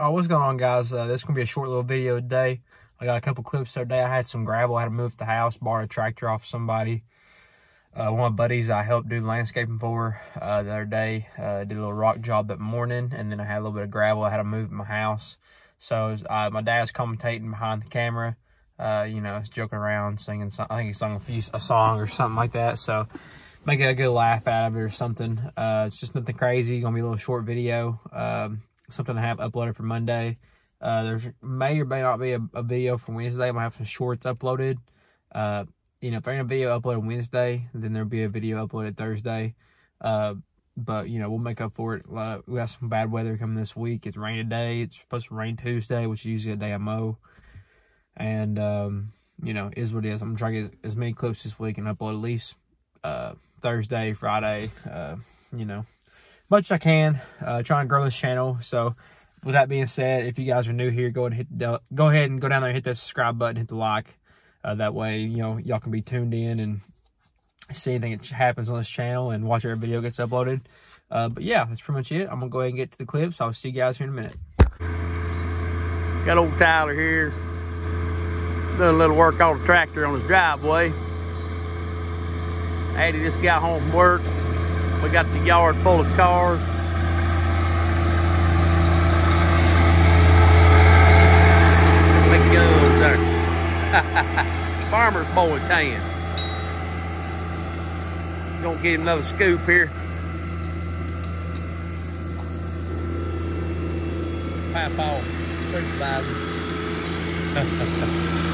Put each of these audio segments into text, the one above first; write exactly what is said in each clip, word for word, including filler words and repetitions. All right, what's going on, guys? Uh, this is going to be a short little video today. I got a couple clips the other day. I had some gravel. I had to move to the house, borrow a tractor off somebody. Uh, one of my buddies I helped do landscaping for uh, the other day. Uh, did a little rock job that morning, and then I had a little bit of gravel. I had to move my house. So was, uh, my dad's commentating behind the camera. Uh, you know, joking around, singing. So I think he sung a, few, a song or something like that. So making a good laugh out of it or something. Uh, it's just nothing crazy. Going to be a little short video. Um, something I have uploaded for Monday. Uh, there's may or may not be a, a video for Wednesday. I'm gonna have some shorts uploaded. Uh, you know, if I ain't a video uploaded Wednesday, then there'll be a video uploaded Thursday. Uh, but you know, we'll make up for it. Uh, we have some bad weather coming this week. It's raining today. It's supposed to rain Tuesday, which is usually a day I mow. And um, you know, is what it is. I'm trying to get as many clips this week and upload at least uh, Thursday, Friday. Uh, you know. Much I can, uh, try and grow this channel. So with that being said, if you guys are new here, go and hit the, go ahead and go down there and hit that subscribe button, hit the like. Uh, that way, you know, y'all can be tuned in and see anything that happens on this channel and watch every video gets uploaded. Uh, but yeah, that's pretty much it. I'm gonna go ahead and get to the clips. I'll see you guys here in a minute. Got old Tyler here, doing a little work on the tractor on his driveway. Addie just got home from work. We got the yard full of cars. Look at those there. Farmer's boy tan. Gonna get him another scoop here. Pop off, supervisor. Supervisor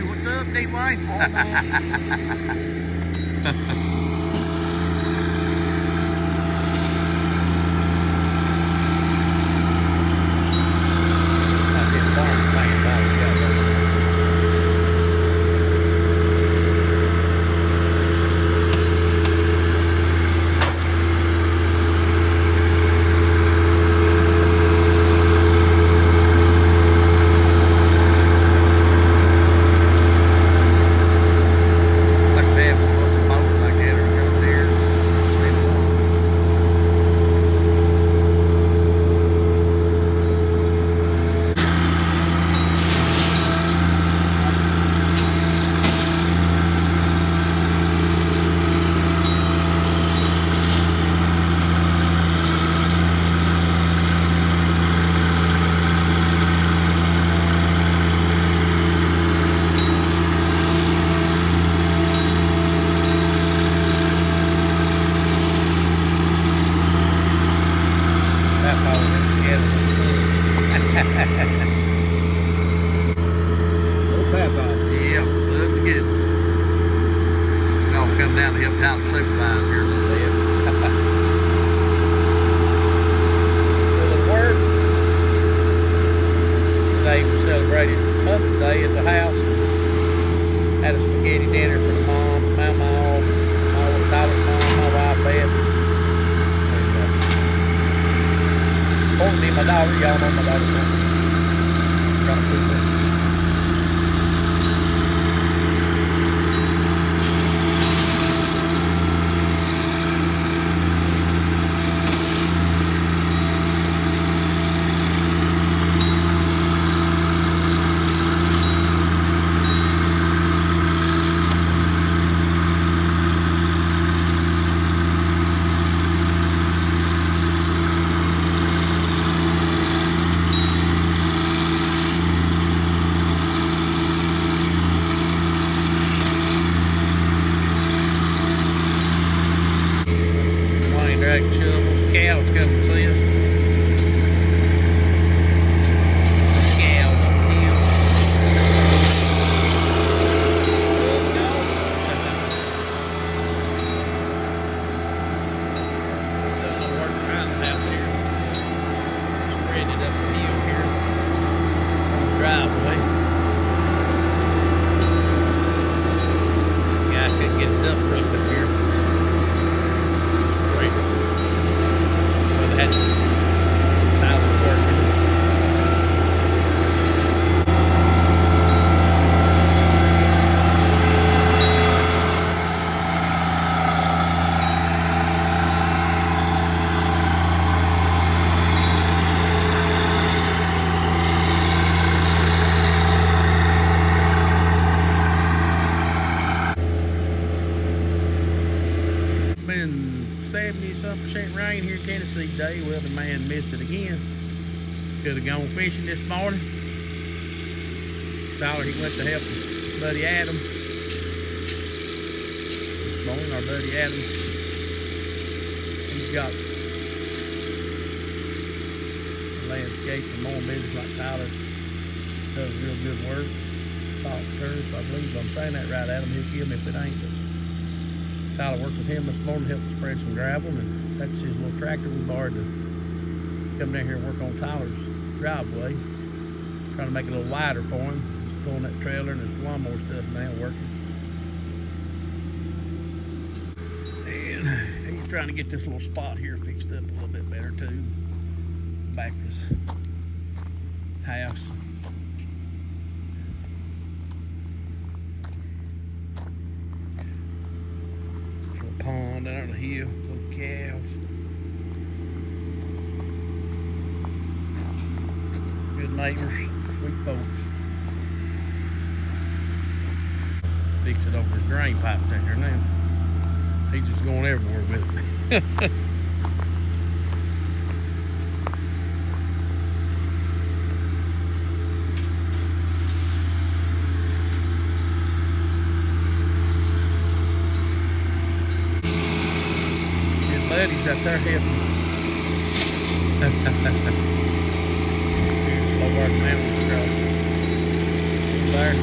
two, what's up, D-Wayne? My daughter, y'all know my daughter. back shovel. Cows come to see us. seventy-some percent rain here in Tennessee today. Well, the man missed it again. Could have gone fishing this morning. Tyler, he went to help his buddy Adam. This morning, our buddy Adam, he's got landscape and more business like Tyler. Does real good work. Fox Turf, I believe I'm saying that right, Adam. He'll kill me if it ain't. But Tyler worked with him this morning, helped him spread some gravel, and that's his little tractor we borrowed to come down here and work on Tyler's driveway. Trying to make it a little wider for him. He's pulling that trailer and his lawnmower stuff now working. And he's trying to get this little spot here fixed up a little bit better too. Back of his house. Pond down on the hill, little cows. Good neighbors, sweet folks. Fix it over his drain pipe down here now. He's just going everywhere with it. Buddies up there helping. Lowbark Mountain Cross. There.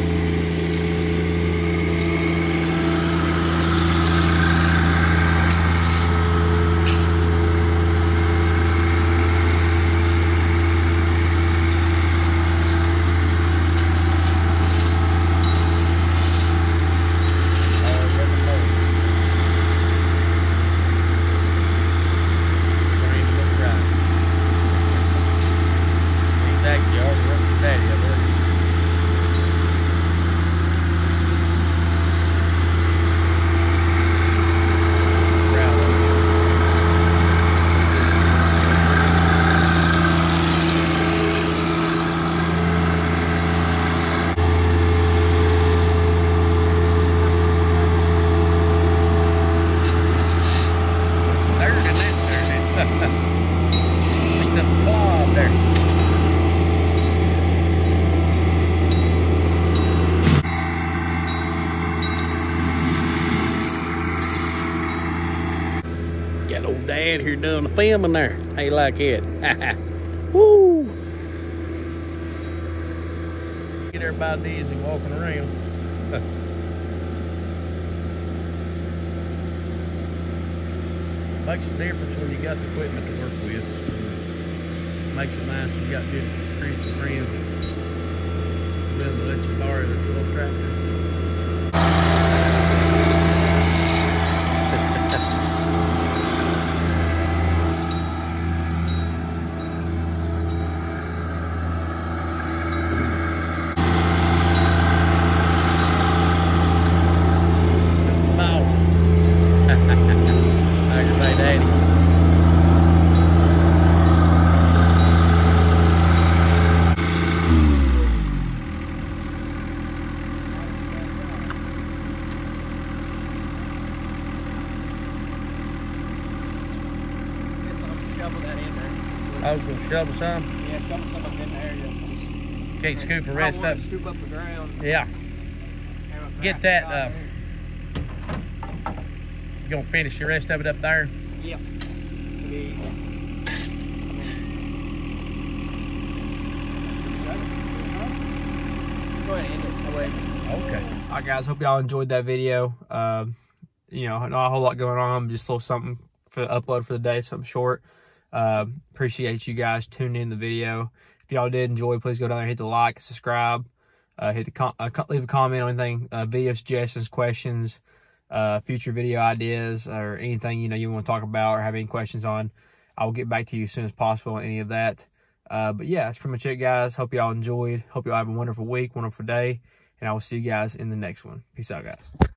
Dad here doing the filming there. How you like it? Woo! Get everybody dizzy walking around. Makes a difference when you got the equipment to work with. Makes it nice when you got good friends and friends. Doesn't let you borrow the little tractor. I was going to shovel some? Yeah, shovel some up in the area. Just, Can't scoop the rest up. Scoop up the ground. Yeah. Get that. Uh, you going to finish the rest of it up there? Yep. be. Go ahead and end it. Okay. All right, guys. Hope y'all enjoyed that video. Uh, you know, not a whole lot going on. Just a little something for the upload for the day, something short. Uh, appreciate you guys tuning in the video. If y'all did enjoy, please go down there, hit the like, subscribe, uh, hit the com uh, leave a comment on anything, uh, video suggestions, questions, uh, future video ideas, or anything you know you want to talk about or have any questions on. I will get back to you as soon as possible on any of that. Uh, but yeah, that's pretty much it, guys. Hope y'all enjoyed. Hope y'all have a wonderful week, wonderful day, and I will see you guys in the next one. Peace out, guys.